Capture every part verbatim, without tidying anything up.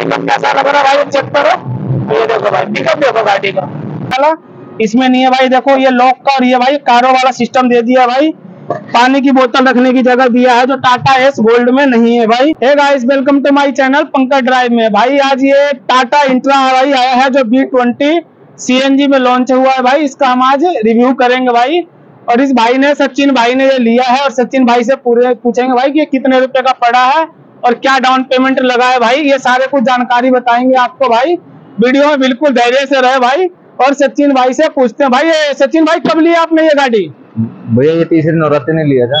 एकदम कैसा लग रहा है भाई, चेक करो। ये देखो भाई पिकअप देखो गाड़ी का, चला इसमें नहीं है भाई। देखो ये लॉक का और ये भाई कारो वाला सिस्टम दे दिया भाई, पानी की बोतल रखने की जगह दिया है जो टाटा एस गोल्ड में नहीं है भाई। Hey guys welcome to my channel Pankaj drive में। भाई आज ये टाटा इंट्रा भाई आया है जो वी ट्वेंटी सीएनजी में लॉन्च हुआ है भाई, इसका हम आज रिव्यू करेंगे भाई। और इस भाई ने सचिन भाई ने ये लिया है और सचिन भाई से पूरे पूछेंगे भाई कि ये कितने रुपए का पड़ा है और क्या डाउन पेमेंट लगा है भाई, ये सारे कुछ जानकारी बताएंगे आपको भाई। वीडियो में बिल्कुल धैर्य से रहे भाई और सचिन भाई से पूछते हैं। भाई सचिन भाई कब लिया आपने ये गाड़ी? भैया ये तीसरे नवरात्रि ने लिया था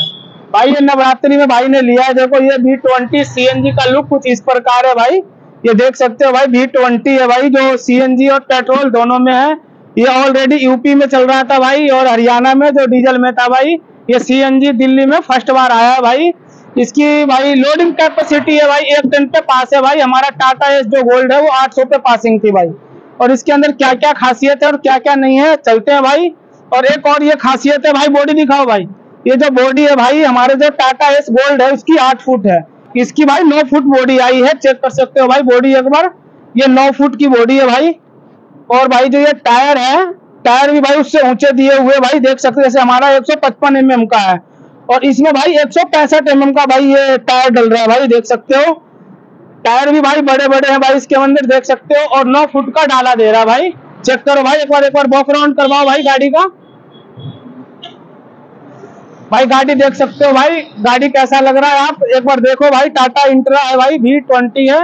भाई, ये नवरात्रि में भाई ने लिया है। देखो ये वी ट्वेंटी सीएनजी का लुक कुछ इस प्रकार है भाई, ये देख सकते हो भाई वी ट्वेंटी है भाई जो सीएनजी और पेट्रोल दोनों में है। ये ऑलरेडी यूपी में चल रहा था भाई और हरियाणा में जो डीजल में था भाई, ये सीएनजी दिल्ली में फर्स्ट बार आया है भाई। इसकी भाई लोडिंग कैपेसिटी है भाई एक टन पे पास है भाई। हमारा टाटा एस जो गोल्ड है वो आठ सौ पे पासिंग थी भाई। और इसके अंदर क्या क्या खासियत है और क्या क्या नहीं है चलते हैं भाई। और एक और ये खासियत है भाई, बॉडी दिखाओ भाई, ये जो बॉडी है भाई हमारे जो टाटा एस गोल्ड है उसकी आठ फुट है, इसकी भाई नौ फुट बॉडी आई है, चेक कर सकते हो भाई बॉडी एक बार। ये नौ फुट की बॉडी है भाई। और भाई जो ये टायर है, टायर भी भाई उससे ऊंचे दिए हुए भाई, देख सकते हो। जैसे हमारा एक सौ पचपन एम एम का है और इसमें भाई एक सौ पैंसठ एम एम का भाई ये टायर डल रहा है भाई, देख सकते हो। टायर भी भाई बड़े बड़े हैं भाई इसके अंदर, देख सकते हो। और नौ फुट का डाला दे रहा है भाई, चेक करो भाई एक बार। एक बार वॉक राउंड करवाओ भाई गाड़ी का भाई। गाड़ी देख सकते हो भाई, गाड़ी कैसा लग रहा है आप एक बार देखो भाई। टाटा इंट्रा है भाई, वी ट्वेंटी है,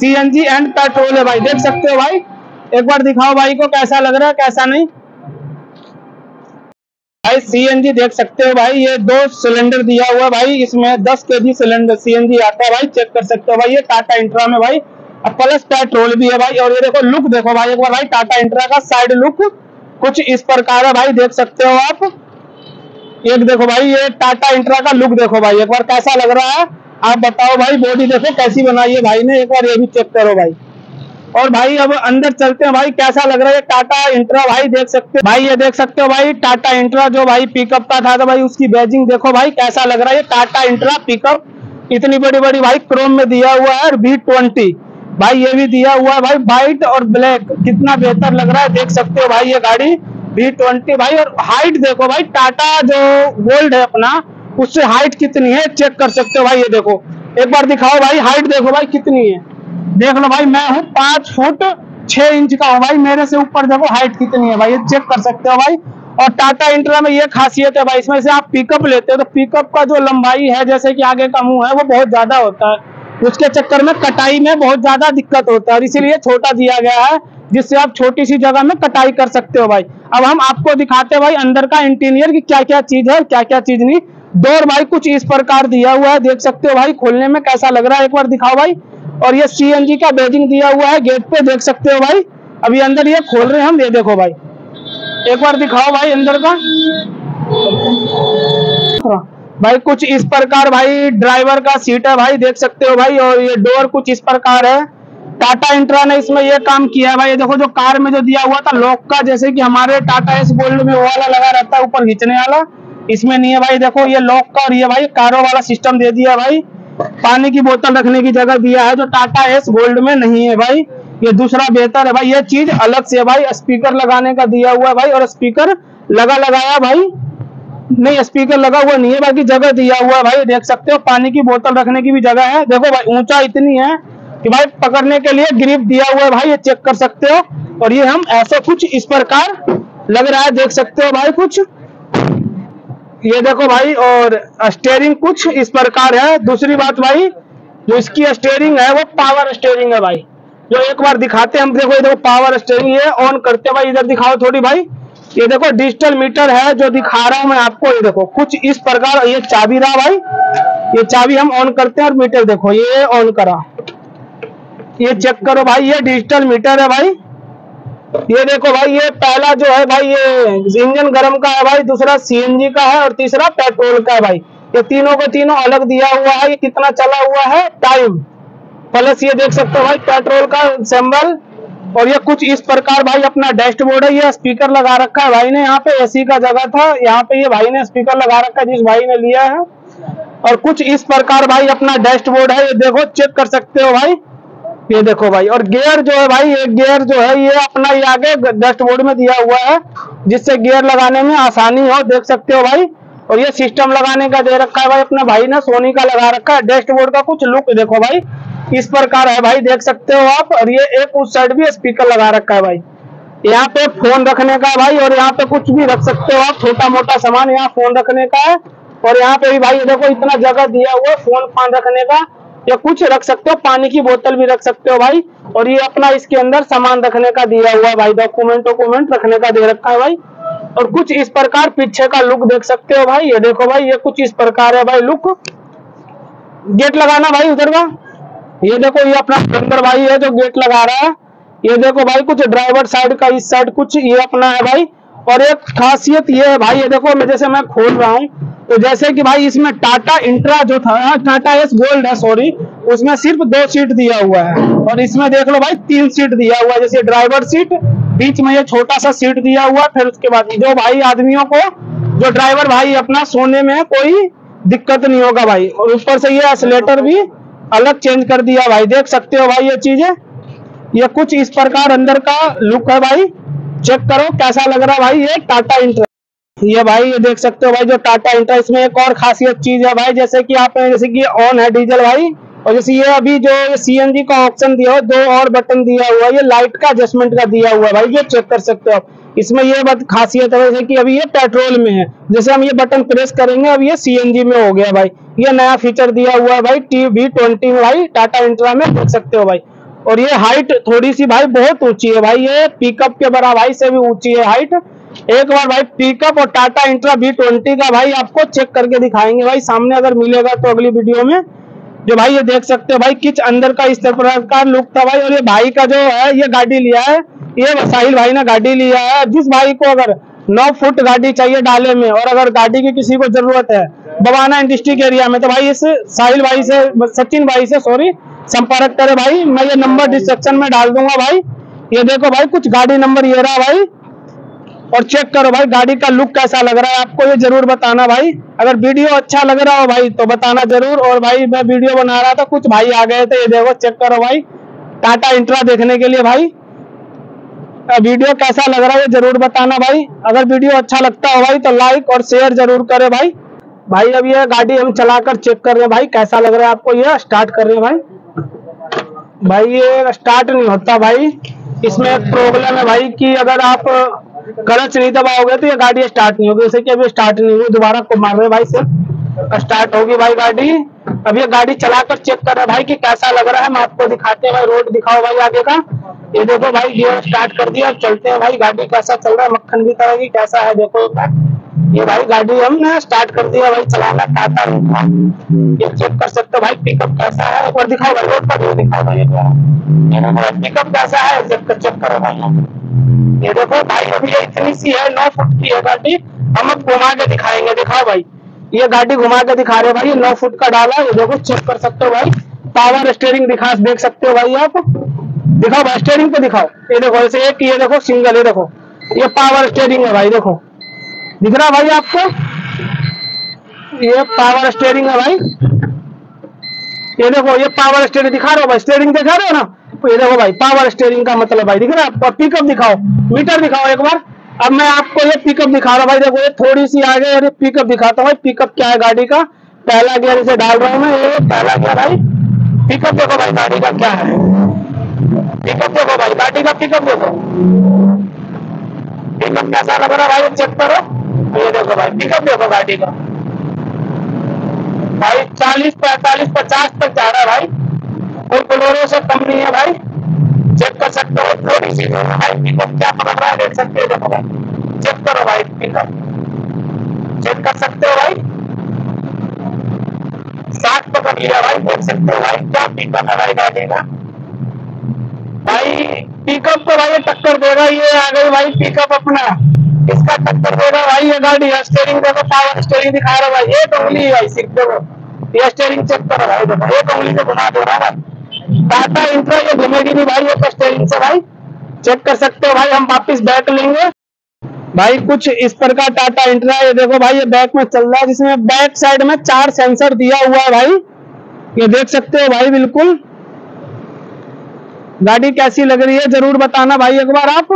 सीएनजी एंड पेट्रोल है भाई, देख सकते हो भाई। एक बार दिखाओ भाई को कैसा लग रहा है कैसा नहीं भाई। सीएनजी देख सकते हो भाई, ये दो सिलेंडर दिया हुआ भाई, इसमें दस के जी सिलेंडर सीएनजी आता है भाई, चेक कर सकते हो भाई। ये टाटा इंट्रा में भाई प्लस पेट्रोल भी है भाई। और ये देखो लुक देखो भाई एक बार भाई, टाटा इंट्रा का साइड लुक कुछ इस प्रकार है भाई, देख सकते हो आप। एक देखो भाई ये टाटा इंट्रा का लुक देखो भाई एक बार कैसा लग रहा है आप बताओ भाई। बॉडी देखो कैसी बनाई है भाई ने, एक बार ये भी चेक करो भाई। और भाई अब अंदर चलते हैं भाई, कैसा लग रहा है टाटा इंट्रा भाई, देख सकते हो भाई। ये देख सकते हो भाई टाटा इंट्रा जो भाई पिकअप का था तो भाई उसकी बैजिंग देखो भाई कैसा लग रहा है। टाटा इंट्रा पिकअप इतनी बड़ी बड़ी भाई क्रोम में दिया हुआ है और वी ट्वेंटी भाई ये भी दिया हुआ है भाई, व्हाइट और ब्लैक, कितना बेहतर लग रहा है देख सकते हो भाई। ये गाड़ी वी ट्वेंटी भाई। और हाइट देखो भाई, टाटा जो गोल्ड है अपना उससे हाइट कितनी है चेक कर सकते हो भाई। ये देखो एक बार दिखाओ भाई, हाइट देखो भाई कितनी है, देख लो भाई। मैं हूँ पांच फुट छह इंच का हूँ भाई, मेरे से ऊपर देखो हाइट कितनी है भाई, ये चेक कर सकते हो भाई। और टाटा इंट्रा में ये खासियत है भाई, इसमें से आप पिकअप लेते हो तो पिकअप का जो लंबाई है जैसे कि आगे का मुंह है वो बहुत ज्यादा होता है, उसके चक्कर में कटाई में बहुत ज्यादा दिक्कत होता है और इसीलिए छोटा दिया गया है जिससे आप छोटी सी जगह में कटाई कर सकते हो भाई। अब हम आपको दिखाते हैं भाई अंदर का इंटीरियर की क्या क्या चीज है और क्या क्या चीज नहीं। डोर भाई कुछ इस प्रकार दिया हुआ है, देख सकते हो भाई खोलने में कैसा लग रहा है एक बार दिखाओ भाई। और ये सीएनजी का बैजिंग दिया हुआ है गेट पे, देख सकते हो भाई। अभी अंदर ये खोल रहे हैं हम, ये देखो भाई एक बार दिखाओ भाई अंदर का भाई। कुछ इस प्रकार भाई ड्राइवर का सीट है भाई, देख सकते हो भाई। और ये डोर कुछ इस प्रकार है, टाटा इंट्रा ने इसमें ये काम किया है भाई। ये देखो जो कार में जो दिया हुआ था लॉक का, जैसे कि हमारे टाटा एस गोल्ड में वो वाला लगा रहता है ऊपर खींचने वाला, इसमें नहीं है भाई। देखो ये लॉक का और ये भाई कारो वाला सिस्टम दे दिया भाई, पानी की बोतल रखने की जगह दिया है जो टाटा एस गोल्ड में नहीं है भाई, ये दूसरा बेहतर है भाई। ये चीज अलग से भाई स्पीकर लगाने का दिया हुआ है भाई, और स्पीकर लगा लगाया भाई नहीं, स्पीकर लगा हुआ नहीं है, बाकी जगह दिया हुआ है भाई, देख सकते हो। पानी की बोतल रखने की भी जगह है, देखो भाई ऊंचा इतनी है कि भाई पकड़ने के लिए ग्रिप दिया हुआ है भाई, ये चेक कर सकते हो। और ये हम ऐसा कुछ इस प्रकार लग रहा है, देख सकते हो भाई कुछ ये देखो भाई। और स्टेयरिंग कुछ इस प्रकार है। दूसरी बात भाई जो इसकी स्टेयरिंग है वो पावर स्टेयरिंग है भाई, जो एक बार दिखाते हम। देखो ये देखो पावर स्टेयरिंग है, ऑन करते हैं भाई, इधर दिखाओ थोड़ी भाई। ये देखो डिजिटल मीटर है जो दिखा रहा हूं मैं आपको, ये देखो कुछ इस प्रकार। ये चाबी रहा भाई, ये चाबी हम ऑन करते हैं और मीटर देखो ये ऑन करा, ये चेक करो भाई। ये डिजिटल मीटर है भाई, ये देखो भाई। ये पहला जो है भाई ये इंजन गरम का है भाई, दूसरा सीएनजी का है और तीसरा पेट्रोल का है भाई। ये तीनों को तीनों अलग दिया हुआ है, ये कितना चला हुआ है टाइम प्लस, ये देख सकते हो भाई पेट्रोल का सिंबल। और ये कुछ इस प्रकार भाई अपना डैशबोर्ड है। ये स्पीकर लगा रखा है भाई ने, यहाँ पे एसी का जगह था, यहाँ पे ये भाई ने स्पीकर लगा रखा है जिस भाई ने लिया है। और कुछ इस प्रकार भाई अपना डैशबोर्ड है, ये देखो चेक कर सकते हो भाई। ये देखो भाई। और गियर जो है भाई, एक गियर जो है ये अपना ये आगे डैशबोर्ड में दिया हुआ है, जिससे गियर लगाने में आसानी हो, देख सकते हो भाई। और ये सिस्टम लगाने का दे रखा है भाई, अपने भाई ने सोनी का लगा रखा है। डैशबोर्ड का कुछ लुक देखो भाई, इस प्रकार है भाई, देख सकते हो आप। और ये एक उस साइड भी स्पीकर लगा रखा है भाई, यहाँ पे फोन रखने का भाई। और यहाँ पे कुछ भी रख सकते हो आप, छोटा मोटा सामान। यहाँ फोन रखने का है, और यहाँ पे भी भाई देखो इतना जगह दिया हुआ है फोन पान रखने का, या कुछ रख सकते हो, पानी की बोतल भी रख सकते हो भाई। और ये अपना इसके अंदर सामान रखने का दिया हुआ है भाई, डॉक्यूमेंट डॉक्यूमेंट रखने का दे रखा है भाई। और कुछ इस प्रकार पीछे का लुक देख सकते हो भाई, ये देखो भाई, ये कुछ इस प्रकार है भाई लुक। गेट लगाना भाई उधर का, ये देखो ये अपना अंदर भाई है जो गेट लगा रहा है। ये देखो भाई कुछ ड्राइवर साइड का इस साइड कुछ ये अपना है भाई। और एक खासियत ये है भाई, ये देखो मैं जैसे मैं खोल रहा हूँ तो जैसे कि भाई इसमें टाटा इंट्रा जो था, टाटा एस गोल्ड है सॉरी, उसमें सिर्फ दो सीट दिया हुआ है, और इसमें देख लो भाई तीन सीट दिया हुआ है। जैसे ड्राइवर सीट, बीच में ये छोटा सा सीट दिया हुआ, फिर उसके बाद जो भाई आदमियों को, जो ड्राइवर भाई अपना सोने में कोई दिक्कत नहीं होगा भाई। और ऊपर से ये एक्सीलेटर भी अलग चेंज कर दिया भाई, देख सकते हो भाई ये चीजें। ये कुछ इस प्रकार अंदर का लुक है भाई, चेक करो कैसा लग रहा भाई ये टाटा इंट्रा। ये भाई ये देख सकते हो भाई जो टाटा इंट्रा, इसमें एक और खासियत चीज है भाई, जैसे कि आप जैसे कि ऑन है डीजल भाई, और जैसे ये अभी जो सीएनजी का ऑप्शन दिया हुआ, दो और बटन दिया हुआ, ये लाइट का एडजस्टमेंट का दिया हुआ भाई, ये चेक कर सकते हो आप। इसमें ये बात खासियत है जैसे कि अभी ये पेट्रोल में है, जैसे हम ये बटन प्रेस करेंगे अब ये सीएनजी में हो गया भाई, ये नया फीचर दिया हुआ है भाई टी वी ट्वेंटी में भाई, टाटा इंट्रा में देख सकते हो भाई। और ये हाइट थोड़ी सी भाई बहुत ऊंची है भाई, ये पिकअप के बराबरी से भी ऊंची है हाइट। एक बार भाई पिकअप और टाटा इंट्रा वी ट्वेंटी का भाई आपको चेक करके दिखाएंगे भाई, सामने अगर मिलेगा तो अगली वीडियो में। जो भाई ये देख सकते हो भाई किच अंदर का इस तरह का लुक था भाई। और ये भाई का जो है ये गाड़ी लिया है, ये साहिल भाई ने गाड़ी लिया है। जिस भाई को अगर नौ फुट गाड़ी चाहिए डाले में, और अगर गाड़ी की किसी को जरूरत है बवाना डिस्ट्रिक्ट एरिया में, तो भाई इस साहिल भाई से, सचिन भाई से सॉरी, संपर्क करे भाई। मैं ये नंबर डिस्क्रिप्शन में डाल दूंगा भाई। ये देखो भाई कुछ गाड़ी नंबर ये रहा भाई, और चेक करो भाई गाड़ी का लुक कैसा लग रहा है, आपको ये जरूर बताना भाई। अगर वीडियो अच्छा लग रहा हो भाई तो बताना जरूर। और भाई मैं वीडियो बना रहा था, कुछ भाई आ गए थे, ये देखो चेक करो भाई टाटा इंट्रा देखने के लिए भाई। वीडियो कैसा लग रहा है ये जरूर बताना भाई। अगर वीडियो अच्छा लगता हो भाई तो लाइक और शेयर जरूर करे भाई। भाई अब ये गाड़ी हम चलाकर चेक कर रहे हैं भाई कैसा लग रहा है आपको, ये स्टार्ट कर रहे हैं भाई। भाई ये स्टार्ट नहीं होता भाई, इसमें एक प्रॉब्लम है भाई कि अगर आप क्लच नहीं दबाओगे तो ये गाड़ी स्टार्ट नहीं होगी। जैसे कि अभी स्टार्ट नहीं हुई, दोबारा को मार रहे भाई सिर्फ स्टार्ट होगी भाई गाड़ी। अब ये गाड़ी चलाकर चेक कर रहे भाई कि कैसा लग रहा है, हम आपको दिखाते हैं भाई। रोड दिखाओ भाई आगे का, ये देखो भाई गियर स्टार्ट कर दिया। अब चलते हैं भाई, गाड़ी कैसा चल रहा है, मक्खन की तरह की कैसा है देखो। ये भाई गाड़ी हमने स्टार्ट कर दिया भाई चलाना टाटा इंट्रा। ये चेक कर सकते हो भाई पिकअप कैसा है, एक बार दिखाओ भाई रोड पर, ये दिखाओ भाई पिकअप कैसा है, चेक चेक करो भाई। ये देखो भाई अभी इतनी सी है, नौ फुट की है गाड़ी, हम अब घुमा के दिखाएंगे। दिखाओ भाई ये गाड़ी घुमा के दिखा रहे भाई, नौ फुट का डाला। ये देखो चेक कर सकते हो भाई, पावर स्टेयरिंग दिखा देख सकते हो भाई आप। दिखाओ भाई स्टेयरिंग पे दिखाओ, ये देखो ऐसे एक, ये देखो सिंगल, ये देखो ये पावर स्टेयरिंग है भाई, देखो दिख रहा भाई आपको, ये पावर स्टेयरिंग है भाई। ये देखो ये पावर स्टेयरिंग दिखा रहा हो भाई, स्टेयरिंग दिखा रहे हो ना, ये देखो भाई पावर स्टेयरिंग का मतलब भाई दिख रहा है आपको। पिकअप दिखाओ, मीटर दिखाओ एक बार। अब मैं आपको ये पिकअप दिखा रहा हूँ भाई, देखो ये थोड़ी सी आगे और ये पिकअप दिखाता हूँ भाई। पिकअप क्या है गाड़ी का, पहला गियर इसे डाल रहा हूँ मैं, ये पहला गियर भाई। पिकअप देखो भाई गाड़ी का क्या है, पिकअप देखो भाई गाड़ी का, पिकअप देखो पिकअप कैसा लग रहा भाई, चेक करो। ये देखो भाई पिकअप देखो गाड़ी का भाई, चालीस पैतालीस पचास तक जा रहा है भाई, कोई बोलेरो से कम नहीं है भाई। चेक कर सकते हो, थोड़ी सी भाई पिकअप क्या पकड़ रहा है, देख सकते हो। देखो भाई चेक करो भाई पिकअप, चेक कर सकते हो भाई, साठ पकड़ लिया भाई, देख सकते हो भाई क्या पिकअप है भाई गाड़ी का भाई। पिकअप तो भाई टक्कर देगा, ये आ गई भाई पिकअप अपना, इसका टक्कर देगा भाई ये गाड़ी। स्टेयरिंग देखो, पावर स्टेयरिंग दिखा रहा भाई, एक उंगली भाई सिर्फ देखो, ये स्टेयरिंग चेक करो भाई, देखो एक उंगली से घुमा दे रहा है टाटा इंट्रा, ये घुमेगी नहीं भाई एक स्टेयरिंग से भाई। चेक कर सकते हो भाई, हम वापस बैक लेंगे भाई। कुछ इस प्रकार टाटा इंट्रा, ये देखो भाई ये बैक में चल रहा है, जिसमें बैक साइड में चार सेंसर दिया हुआ है भाई, ये देख सकते हो भाई बिल्कुल। गाड़ी कैसी लग रही है जरूर बताना भाई एक बार आप।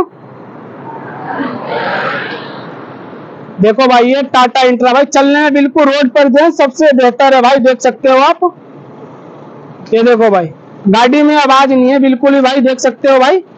देखो भाई ये टाटा इंट्रा भाई चलने में बिल्कुल रोड पर जो है सबसे बेहतर है भाई, देख सकते हो आप। ये देखो भाई गाड़ी में आवाज नहीं है बिल्कुल ही भाई, देख सकते हो भाई।